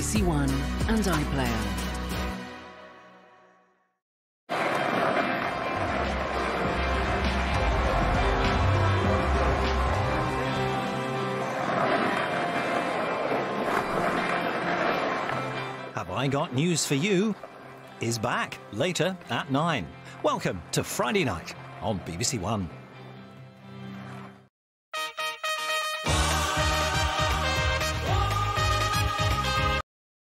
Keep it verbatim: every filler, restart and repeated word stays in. B B C One and iPlayer. Have I Got News for You is back later at nine. Welcome to Friday Night on B B C One.